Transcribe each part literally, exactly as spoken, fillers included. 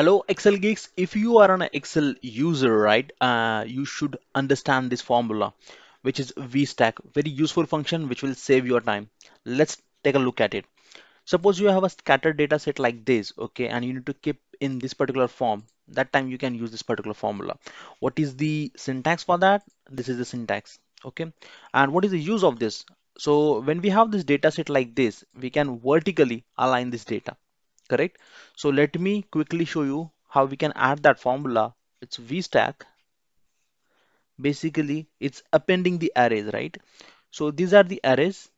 Hello Excel geeks, if you are an Excel user, right, uh, you should understand this formula, which is V stack, very useful function which will save your time. Let's take a look at it. Suppose you have a scattered data set like this, okay, and you need to keep in this particular form. That time you can use this particular formula. What is the syntax for that? This is the syntax, okay. And what is the use of this? So when we have this data set like this, we can vertically align this data. Correct. So let me quickly show you how we can add that formula. It's V stack. Basically, it's appending the arrays, right? So these are the arrays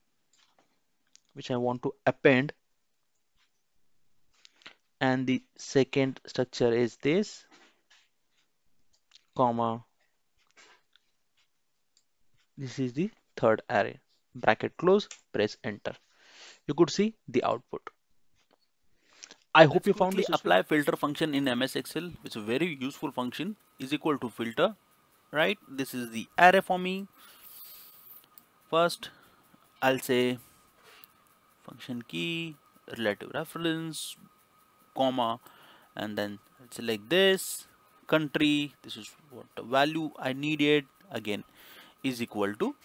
which I want to append. And the second structure is this, comma. This is the third array. Bracket close, press enter. You could see the output. I hope you found the apply filter function in M S Excel. It's a very useful function, is equal to filter, right? This is the array for me. First, I'll say function key, relative reference, comma, and then select this country. This is what the value I needed. Again, is equal to,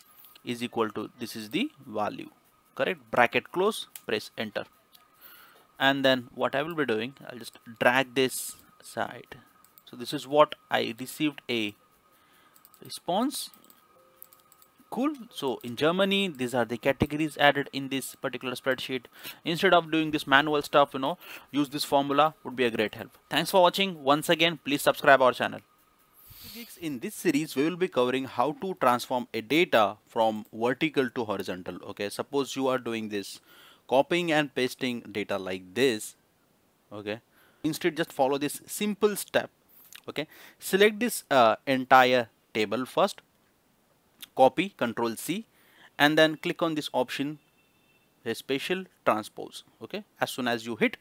is equal to, this is the value, correct? Bracket close, press enter. And then what I will be doing, I'll just drag this side. So this is what I received a response. Cool. So in Germany, these are the categories added in this particular spreadsheet. Instead of doing this manual stuff, you know, use this formula would be a great help. Thanks for watching. Once again, please subscribe our channel. In this series, we will be covering how to transform a data from vertical to horizontal. Okay. Suppose you are doing this, copying and pasting data like this, okay. Instead, just follow this simple step, okay. Select this uh, entire table first, copy, control C, and then click on this option, spatial transpose, okay. As soon as you hit,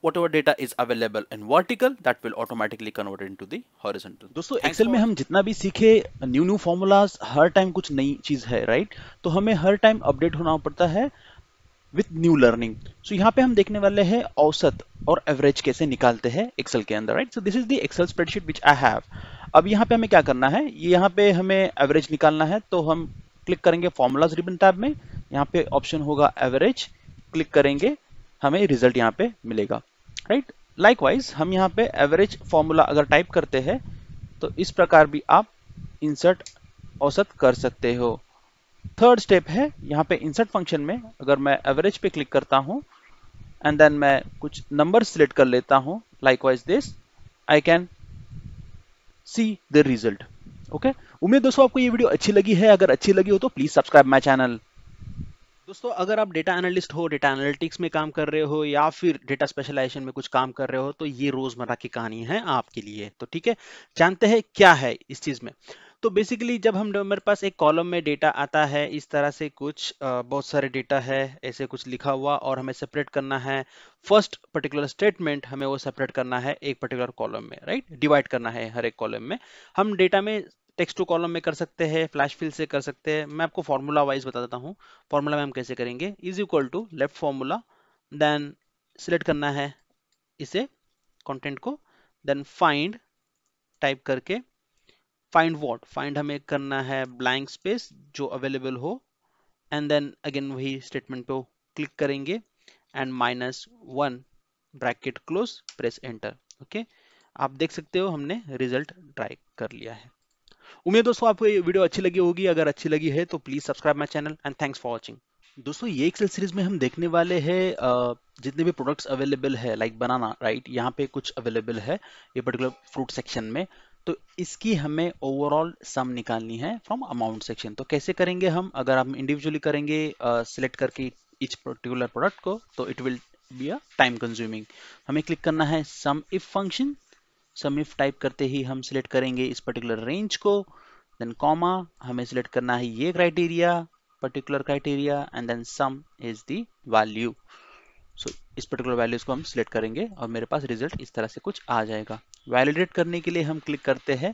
whatever data is available in vertical, that will automatically convert it into the horizontal. दोस्तों Excel में हम जितना भी सीखे, new new formulas हर time कुछ नई चीज है, right? तो हमें हर time update होना पड़ता है with new learning. So यहाँ पे हम देखने वाले हैं औसत और average कैसे निकालते हैं Excel के अंदर, right? So this is the Excel spreadsheet which I have. अब यहाँ पे हमें क्या करना है? ये यहाँ पे हमें average निकालना है, तो हम क्लिक करेंगे formulas ribbon tab में. यहाँ पे option होगा average. क्लिक करेंगे, हमें result यहाँ पे मिलेगा, right? Likewise हम यहाँ पे average formula अगर type करते हैं, तो इस प्रकार भी आप insert औसत कर सकते हो. थर्ड स्टेप है यहाँ पे इंसर्ट फंक्शन में अगर मैं एवरेज पे क्लिक करता हूँ एंड देन मैं कुछ नंबर सिलेक्ट कर लेता हूँ likewise this I can see the result okay. उम्मीद दोस्तों आपको ये वीडियो अच्छी लगी है. अगर अच्छी लगी हो तो प्लीज सब्सक्राइब माय चैनल. दोस्तों अगर आप डेटा एनालिस्ट हो, डेटा एनालिटिक्स में काम कर रहे हो या फिर डेटा स्पेशलाइजेशन में कुछ काम कर रहे हो तो ये रोजमर्रा की कहानी है आपके लिए. तो ठीक है, जानते हैं क्या है इस चीज में. तो बेसिकली जब हम हमारे पास एक कॉलम में डेटा आता है इस तरह से कुछ आ, बहुत सारे डेटा है ऐसे कुछ लिखा हुआ और हमें सेपरेट करना है. फर्स्ट पर्टिकुलर स्टेटमेंट हमें वो सेपरेट करना है एक पर्टिकुलर कॉलम में, राइट? डिवाइड करना है हर एक कॉलम में. हम डेटा में टेक्स्ट टू कॉलम में कर सकते हैं, फ्लैश फिल से कर सकते हैं. मैं आपको फॉर्मूला वाइज बता देता हूँ फॉर्मूला में हम कैसे करेंगे. Is equal to left formula, then select करना है इसे कॉन्टेंट को, देन फाइंड टाइप करके फाइंड वॉट फाइंड हमें करना है ब्लैंक स्पेस जो अवेलेबल हो एंड देन अगेन वही स्टेटमेंट पे क्लिक करेंगे and minus one bracket close press enter. Okay, आप देख सकते हो हमने रिजल्ट ड्राइव कर लिया है. उम्मीद दोस्तों आपको ये वीडियो अच्छी लगी होगी. अगर अच्छी लगी है तो please subscribe my channel and thanks for watching. दोस्तों ये एक्सेल सीरीज में हम देखने वाले हैं जितने भी प्रोडक्ट्स अवेलेबल है लाइक बनाना, राइट? यहाँ पे कुछ अवेलेबल है ये पर्टिकुलर फ्रूट सेक्शन में, तो इसकी हमें ओवरऑल सम निकालनी है फ्रॉम अमाउंट सेक्शन. तो कैसे करेंगे हम? अगर हम इंडिविजुअली करेंगे सिलेक्ट uh, करके इच पर्टिकुलर प्रोडक्ट को तो it will be a time consuming. हमें क्लिक करना है sum if function. Sum if type करते ही हम सिलेक्ट करेंगे इस पर्टिकुलर रेंज को, देन कॉमा, हमें सिलेक्ट करना है ये criteria particular criteria and then sum is the value. So इस पर्टिकुलर वैल्यूज को हम सिलेक्ट करेंगे और मेरे पास रिजल्ट इस तरह से कुछ आ जाएगा. वैलिडेट करने के लिए हम क्लिक करते हैं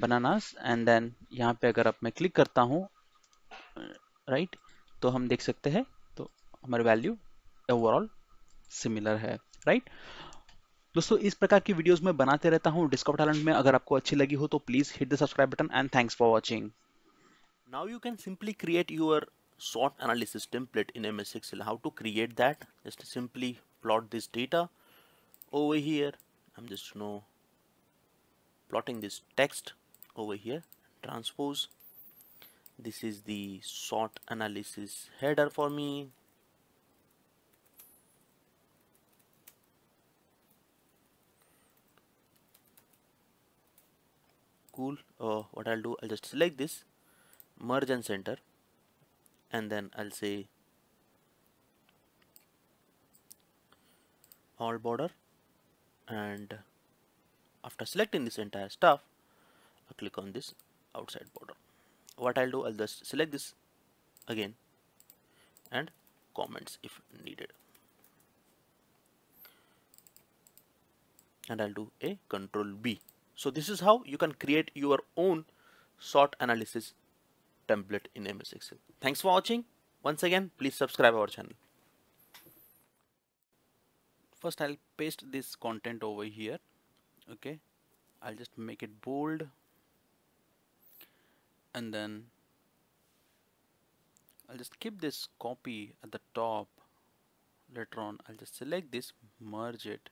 बनानास एंड देन यहाँ पे अगर आप मैं क्लिक करता हूँ, राइट, तो हम देख सकते हैं तो हमारी वैल्यू ओवरऑल सिमिलर है, राइट? दोस्तों इस प्रकार की वीडियोस में बनाते रहता हूँ डिस्कवर टैलेंट में। अगर आपको अच्छी लगी हो तो please hit the subscribe button and thanks for watching. Now you can simply create your SWOT analysis template in M S Excel. How to create that? Just simply plot this data over here. I'm just you know plotting this text over here. Transpose. This is the SWOT analysis header for me. Cool. Uh, what I'll do? I'll just select this, merge and center. And then I'll say all border, and after selecting this entire stuff I'll click on this outside border. What I'll do, I'll just select this again and comments if needed, and I'll do a control B. So this is how you can create your own SWOT analysis template in M S Excel. Thanks for watching. Once again, please subscribe our channel. First, I'll paste this content over here. Okay, I'll just make it bold, and then I'll just keep this copy at the top. Later on, I'll just select this, merge it.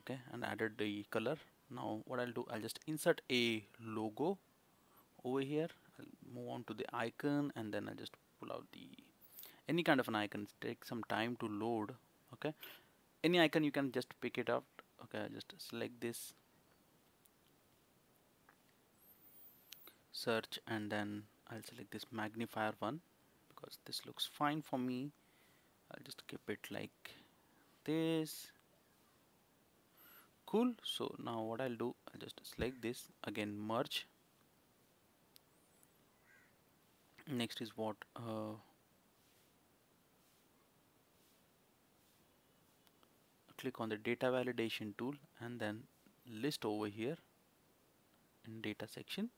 Okay, and added the color. Now, what I'll do, I'll just insert a logo over here. I'll move on to the icon, and then I'll just pull out the any kind of an icon. It takes some time to load. Okay, any icon you can just pick it up. Okay, I'll just select this, search, and then I'll select this magnifier one because this looks fine for me. I'll just keep it like this. Cool. So now what I'll do, I'll just select this again, merge. Next is what uh, click on the data validation tool and then list over here in data section.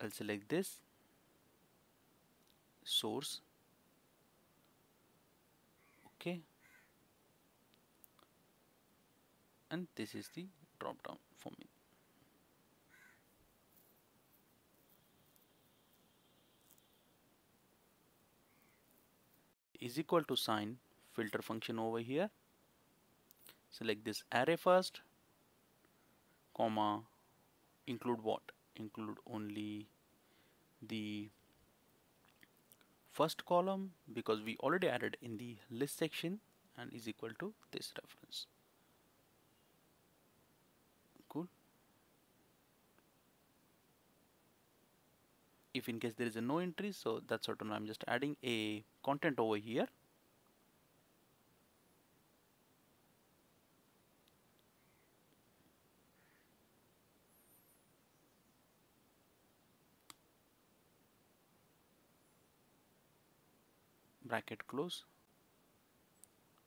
I'll select this source. Okay, and this is the drop down for me. Is equal to sign filter function over here. Select this array first, comma, include what? Include only the first column because we already added in the list section, and is equal to this reference. Cool. If in case there is a no entry, so that's certain. I'm just adding a content over here. Bracket close.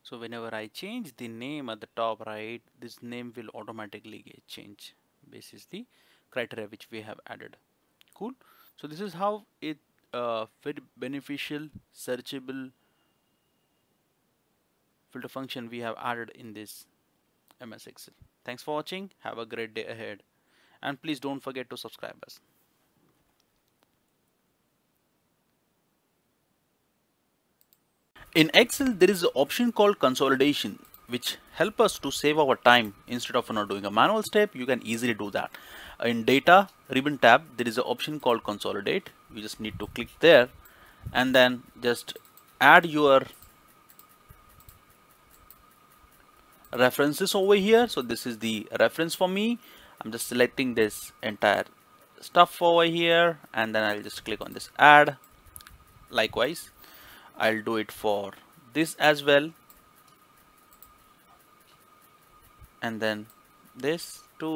So whenever I change the name at the top right, this name will automatically get changed. This is the criteria which we have added. Cool. So this is how it uh, very beneficial searchable filter function we have added in this M S Excel. Thanks for watching. Have a great day ahead, and please don't forget to subscribe us. In Excel there is an option called consolidation, which help us to save our time. Instead of you know, doing a manual step, you can easily do that. In data ribbon tab, there is an option called consolidate. You just need to click there and then just add your references over here. So this is the reference for me. I'm just selecting this entire stuff over here, and then I'll just click on this add. Likewise, I'll do it for this as well, and then this to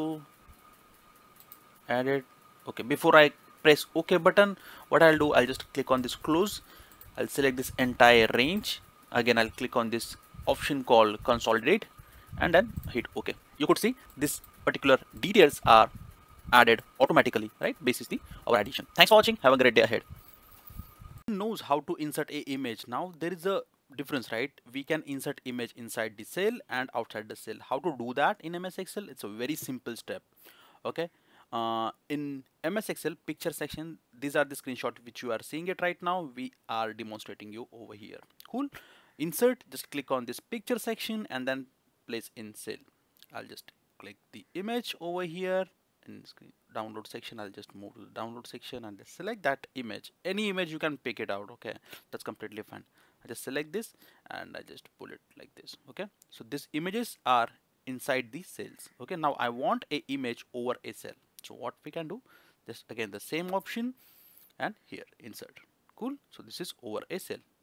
add it. Okay, before I press OK button, what I'll do, I'll just click on this close. I'll select this entire range. Again, I'll click on this option called consolidate and then hit OK. You could see this particular details are added automatically, right? This is the our addition. Thanks for watching. Have a great day ahead. Knows how to insert a image. Now there is a difference, right? We can insert image inside the cell and outside the cell. How to do that in M S Excel? It's a very simple step. Okay. Uh, in M S Excel picture section, these are the screenshot which you are seeing it right now. We are demonstrating you over here. Cool. Insert, just click on this picture section and then place in cell. I'll just click the image over here in screen download section. I'll just move to the download section and just select that image. Any image you can pick it out. Okay, that's completely fine. I just select this and I just pull it like this. Okay, so these images are inside these cells. Okay, now I want a image over a cell. So what we can do, just again the same option and here insert. Cool. So this is over a cell.